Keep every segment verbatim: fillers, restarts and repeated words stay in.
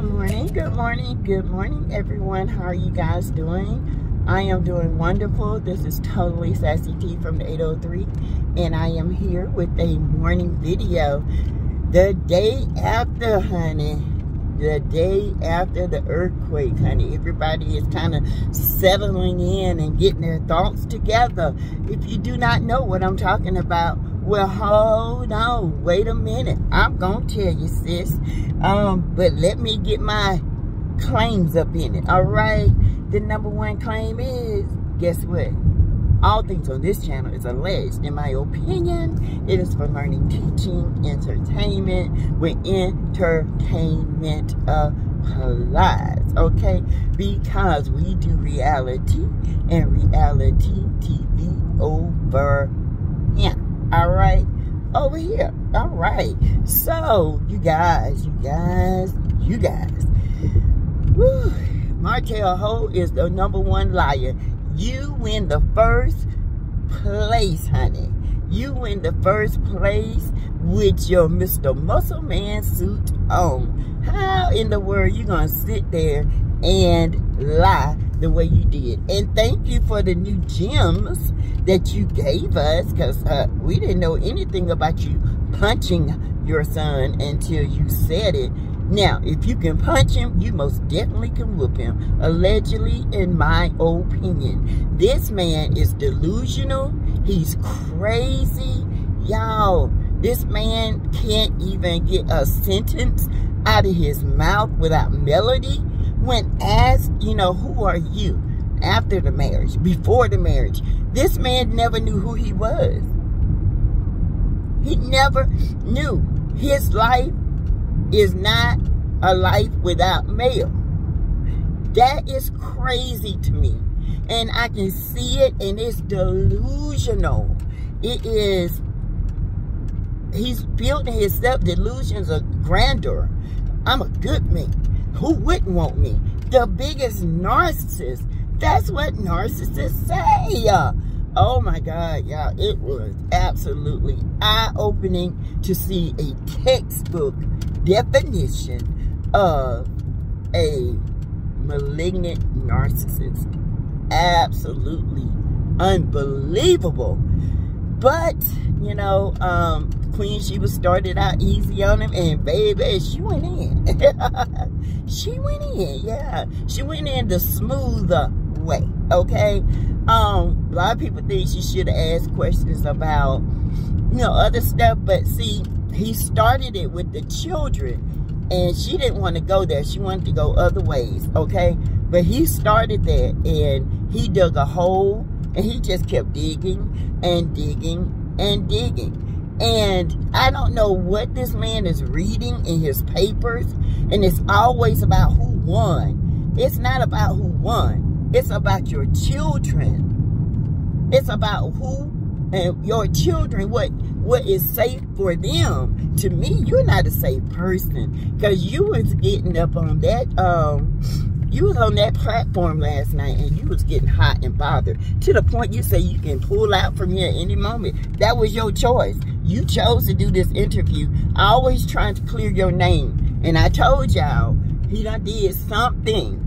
Good morning, good morning, good morning, everyone. How are you guys doing? I am doing wonderful. This is Totally Sassy T from the eight oh three, and I am here with a morning video. The day after, honey, the day after the earthquake, honey. Everybody is kind of settling in and getting their thoughts together. If you do not know what I'm talking about, well, hold on, wait a minute. I'm gonna tell you, sis. Um, but let me get my claims up in it, all right? The number one claim is, guess what? All things on this channel is alleged. In my opinion, it is for learning, teaching, entertainment, with entertainment applies, okay? Because we do reality and reality T V over here, all right? Over here, all right? So, you guys, you guys, you guys. Woo, Martell Holt is the number one liar. You win the first place, honey. You win the first place with your Mister Muscle Man suit on. How in the world you gonna sit there and lie the way you did? And thank you for the new gems that you gave us, because uh, we didn't know anything about you punching your son until you said it. Now, if you can punch him, you most definitely can whoop him. Allegedly, in my opinion. This man is delusional. He's crazy. Y'all, this man can't even get a sentence out of his mouth without Melody. When asked, you know, who are you? After the marriage, before the marriage. This man never knew who he was. He never knew. His life is not a life without male. That is crazy to me. And I can see it, and it's delusional. It is, he's building his self-delusions of grandeur. I'm a good man. Who wouldn't want me? The biggest narcissist. That's what narcissists say. Oh my God, y'all. It was absolutely eye-opening to see a textbook definition of a malignant narcissist. Absolutely unbelievable. But, you know, um, Queen Sheba started out easy on him, and baby, she went in. She went in, yeah. She went in the smoother way, okay? Um, a lot of people think she should have asked questions about, you know, other stuff, but see, he started it with the children, and she didn't want to go there. She wanted to go other ways, okay? But he started there, and he dug a hole, and he just kept digging and digging and digging. And I don't know what this man is reading in his papers, and it's always about who won. It's not about who won. It's about your children. It's about who and your children, what what is safe for them. To me, you're not a safe person, because you was getting up on that, um, you was on that platform last night, and you was getting hot and bothered, to the point you say you can pull out from here any moment. That was your choice. You chose to do this interview, always trying to clear your name. And I told y'all, he done did something.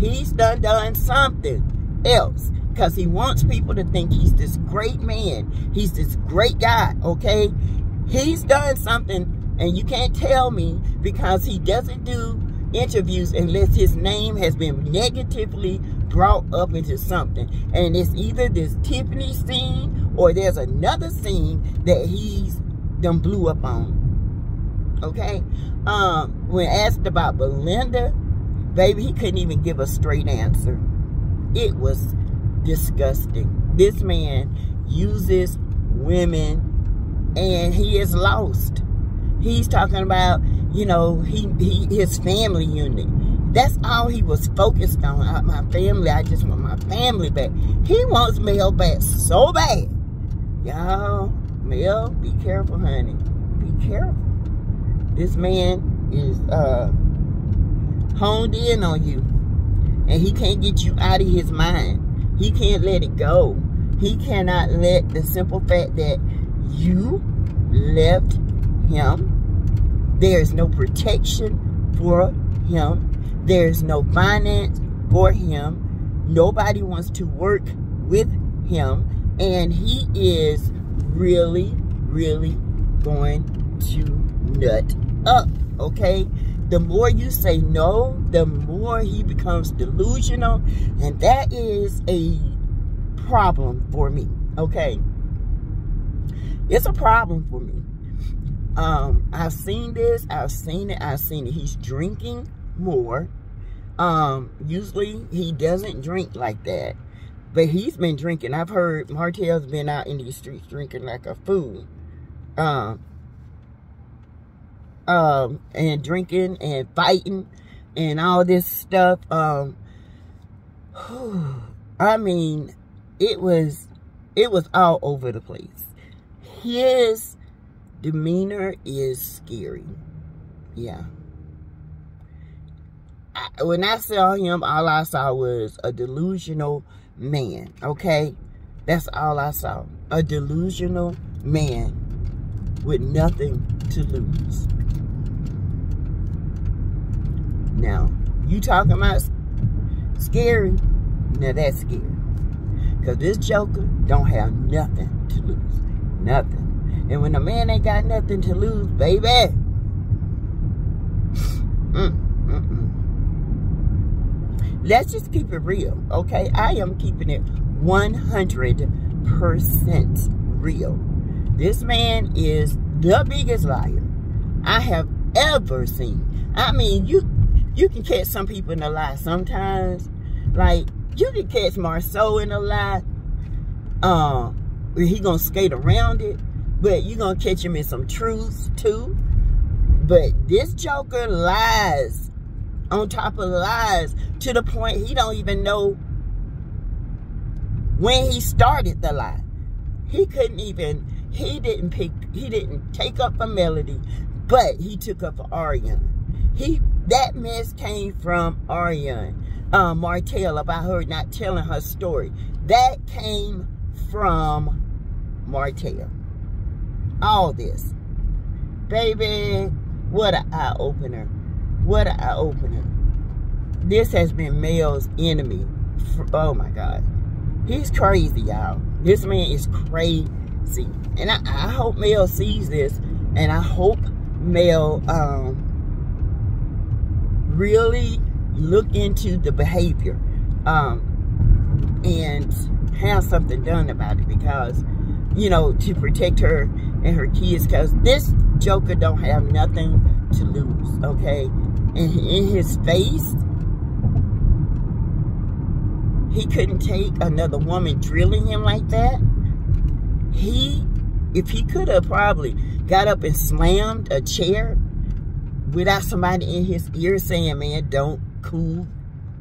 He's done done something else. Because he wants people to think he's this great man. He's this great guy, okay? He's done something, and you can't tell me, because he doesn't do interviews unless his name has been negatively brought up into something. And it's either this Tiffany scene, or there's another scene that he's done blew up on, okay? Um, when asked about Belinda, baby, he couldn't even give a straight answer. It was disgusting. This man uses women, and he is lost. He's talking about, you know, he, he his family unit. That's all he was focused on. My family, I just want my family back. He wants Mel back so bad. Y'all, Mel, be careful, honey. Be careful. This man is uh, honed in on you, and he can't get you out of his mind. He can't let it go. He cannot let the simple fact that you left him. There is no protection for him. There's no finance for him. Nobody wants to work with him. And he is really, really going to nut up, okay? The more you say no, the more he becomes delusional. And that is a problem for me, okay? It's a problem for me. Um, I've seen this. I've seen it. I've seen it. He's drinking more. Um, usually he doesn't drink like that, but he's been drinking. I've heard Martell's been out in these streets drinking like a fool. Um, um, and drinking and fighting and all this stuff. Um, I mean, it was, it was all over the place. His demeanor is scary. Yeah. I, when I saw him, all I saw was a delusional man. Okay? That's all I saw. A delusional man with nothing to lose. Now, you talking about scary? Now, that's scary. Because this joker don't have nothing to lose. Nothing. And when a man ain't got nothing to lose, baby. Mm, mm, mm. Let's just keep it real, okay? I am keeping it one hundred percent real. This man is the biggest liar I have ever seen. I mean, you you can catch some people in a lie sometimes. Like, you can catch Marceau in a lie. Uh, he gonna skate around it. But you're going to catch him in some truths, too. But this joker lies on top of lies to the point he don't even know when he started the lie. He couldn't even, he didn't pick, he didn't take up for Melody, but he took up for Aryan. He, that mess came from Aryan, uh, Martell, about her not telling her story. That came from Martell. All this. Baby, what an eye-opener. What an eye-opener. This has been Mel's enemy. For, oh, my God. He's crazy, y'all. This man is crazy. And I, I hope Mel sees this. And I hope Mel um, really look into the behavior. Um, and have something done about it. Because, you know, to protect her and her kids, because this joker don't have nothing to lose, okay? And in his face, he couldn't take another woman drilling him like that. He, if he could have probably got up and slammed a chair without somebody in his ear saying, man, don't cool,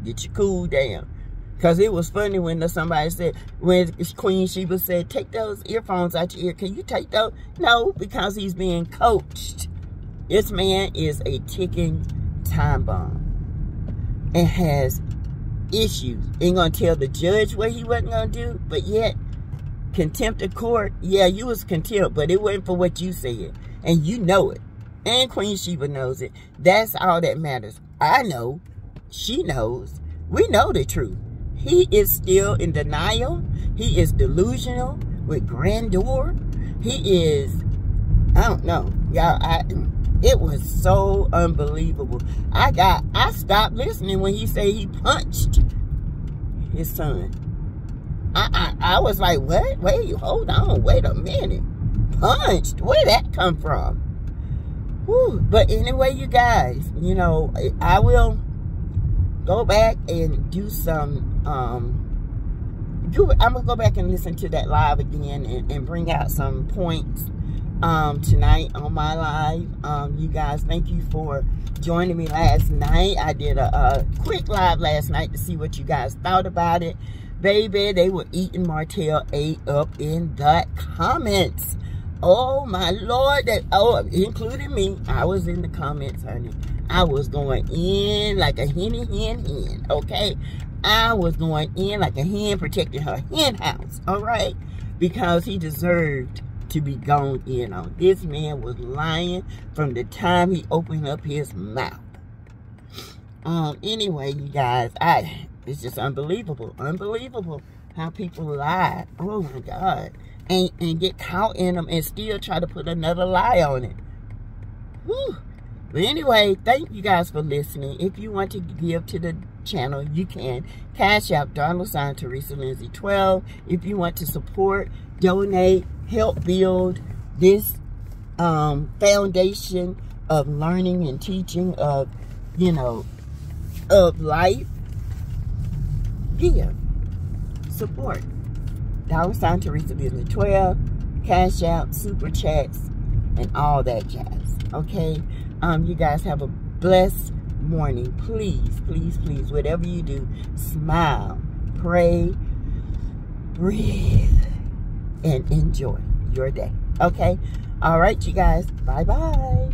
get your cool down. Because it was funny when somebody said, when Queen Sheba said, take those earphones out your ear. Can you take those? No, because he's being coached. This man is a ticking time bomb. And has issues. Ain't going to tell the judge what he wasn't going to do. But yet, contempt of court. Yeah, you was contempt, but it wasn't for what you said. And you know it. And Queen Sheba knows it. That's all that matters. I know. She knows. We know the truth. He is still in denial. He is delusional with grandeur. He is, I don't know, y'all. I it was so unbelievable. I got, I stopped listening when he said he punched his son. I, I, I was like, what? Wait, hold on, wait a minute. Punched? Where'd that come from? Whew. But anyway, you guys, you know, I will go back and do some. Um, do, I'm going to go back and listen to that live again and, and bring out some points um, tonight on my live. Um, you guys, thank you for joining me last night. I did a, a quick live last night to see what you guys thought about it. Baby, they were eating Martell A up in the comments. Oh, my Lord. That, oh, including me. I was in the comments, honey. I was going in like a henny hen hen, okay? I was going in like a hen protecting her hen house, all right? Because he deserved to be gone in on. This man was lying from the time he opened up his mouth. Um, anyway, you guys, I it's just unbelievable, unbelievable how people lie. Oh my God, and and get caught in them and still try to put another lie on it. Whew. But anyway, thank you guys for listening. If you want to give to the channel, you can. Cash App, Donald Sign, Teresa Lindsey twelve. If you want to support, donate, help build this um, foundation of learning and teaching of, you know, of life, give. Support. Dollar Sign Teresa Business twelve, Cash App, Super Chats, and all that jazz. Okay? Um, you guys have a blessed morning. Please, please, please, whatever you do, smile, pray, breathe, and enjoy your day. Okay? All right, you guys. Bye-bye.